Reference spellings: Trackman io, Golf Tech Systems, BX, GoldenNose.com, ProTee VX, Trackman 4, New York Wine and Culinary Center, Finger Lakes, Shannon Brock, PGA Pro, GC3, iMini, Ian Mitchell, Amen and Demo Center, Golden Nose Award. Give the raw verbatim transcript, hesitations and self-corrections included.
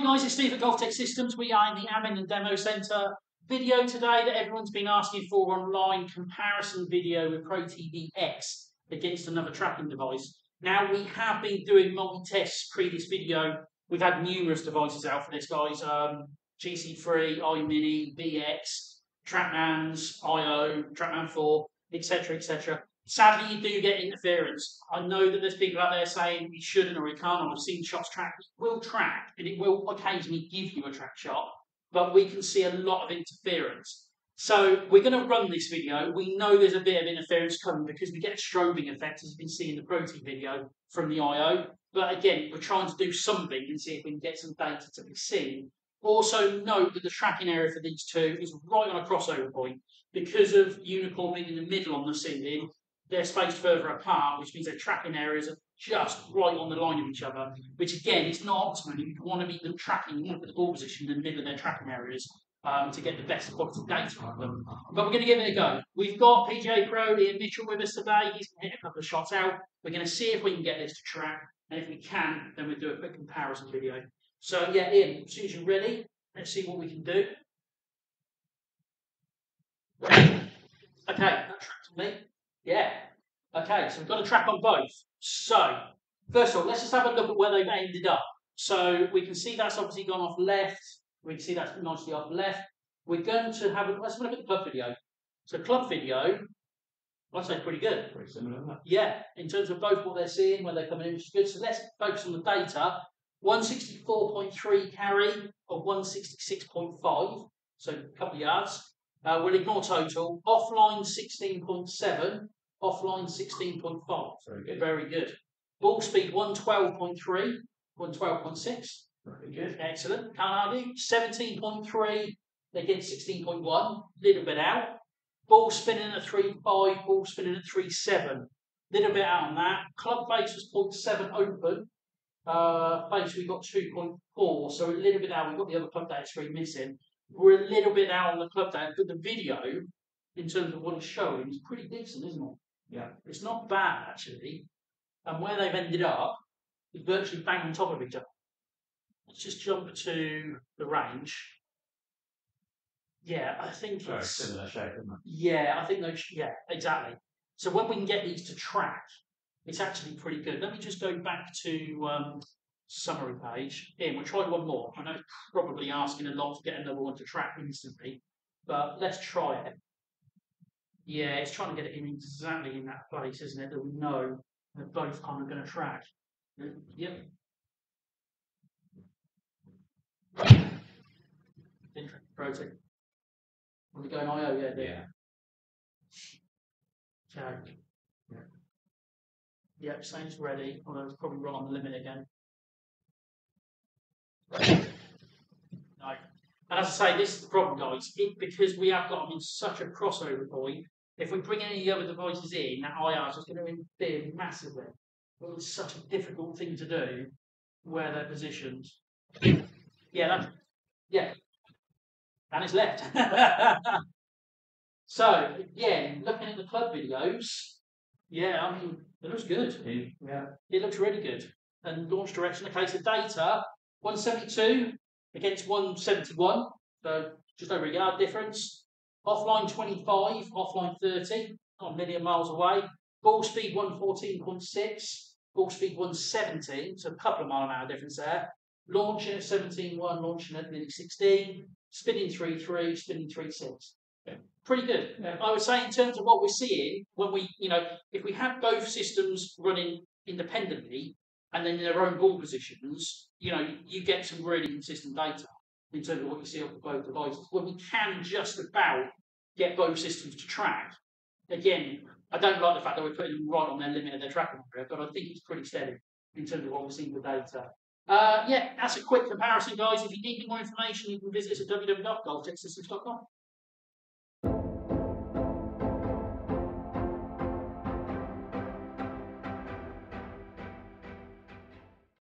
Hi guys, it's Steve at Golf Tech Systems. We are in the Amen and Demo Center. Video today that everyone's been asking for online, comparison video with ProTee V X against another tracking device. Now, we have been doing multi-tests pre this video. We've had numerous devices out for this, guys. Um, G C three, iMini, B X, Trackman's, I O, Trackman four, et cetera, et cetera. Sadly, you do get interference. I know that there's people out there saying you shouldn't or you can't. I've seen shots track. It will track, and it will occasionally give you a track shot, but we can see a lot of interference. So we're going to run this video. We know there's a bit of interference coming because we get a strobing effect, as you can see in the ProTee video, from the I O. But again, we're trying to do something and see if we can get some data to be seen. Also note that the tracking area for these two is right on a crossover point. Because of unicorn being in the middle on the ceiling, they're spaced further apart, which means their tracking areas are just right on the line of each other, which again, it's not optimal. You want to be them tracking, you want to put the ball position in the middle of their tracking areas um, to get the best quality data from them. But we're going to give it a go. We've got P G A Pro, Ian Mitchell with us today. He's going to hit a couple of shots out. We're going to see if we can get this to track, and if we can, then we'll do a quick comparison video. So yeah, Ian, as soon as you're ready, let's see what we can do. Okay, that tracked me. Yeah. Okay, so we've got a track on both. So, first of all, let's just have a look at where they've ended up. So we can see that's obviously gone off left. We can see that's nicely off left. We're going to have a, let's have a look at the club video. So club video, I'd say pretty good. Pretty similar, isn't it? Yeah, in terms of both what they're seeing, where they're coming in, which is good. So let's focus on the data. one sixty-four point three carry or one sixty-six point five, so a couple of yards. Uh, we'll ignore total. Offline sixteen point seven. Offline sixteen point five. Very good. Very good. Ball speed one twelve point three, one twelve point six. Very good. Excellent. Can't argue. seventeen point three against sixteen point one. Little bit out. Ball spinning at three point five. Ball spinning at three point seven. Little bit out on that. Club base was zero point seven open. Uh, base we got two point four. So a little bit out. We've got the other club data screen missing. We're a little bit out on the club data, but the video, in terms of what it's showing, is pretty decent, isn't it? Yeah. It's not bad, actually. And where they've ended up is virtually bang on top of each other. Let's just jump to the range. Yeah, I think Very it's... similar shape, isn't it? Yeah, I think those... Yeah, exactly. So when we can get these to track, it's actually pretty good. Let me just go back to um, summary page. Ian, we'll try one more. I know it's probably asking a lot to get another one to track instantly, but let's try it. Yeah, it's trying to get it in exactly in that place, isn't it? That we know they're both kind of going to track. Yep. Interesting project. Want to go in I O? Yeah, yeah. Okay. Yeah. Yep, same's ready. Although it's probably right on the limit again. No. And as I say, this is the problem, guys. It, because we have got them in such a crossover point, if we bring any other devices in, that I R is just going to interfere massively. Well, it's such a difficult thing to do where they're positioned. Yeah, that's, yeah. And it's left. So, again, looking at the club videos, yeah, I mean, it looks good. Yeah. It looks really good. And launch direction, okay, so data, one seventy-two against one seventy-one, so just over a yard difference. Offline twenty-five, offline thirty, not a million miles away. Ball speed one fourteen point six, ball speed one seventeen, so a couple of mile an hour difference there. Launching at seventeen point one, launching at nearly sixteen, spinning three point three, spinning three point six. Yeah. Pretty good. Yeah. I would say in terms of what we're seeing, when we, you know, if we had both systems running independently, and then in their own ball positions, you know, you get some really consistent data in terms of what you see on both devices. When we can just about get both systems to track, again, I don't like the fact that we're putting them right on their limit of their tracking area, but I think it's pretty steady in terms of what we're seeing with data. Uh, yeah, that's a quick comparison, guys. If you need any more information, you can visit us at w w w dot golf tech systems dot com.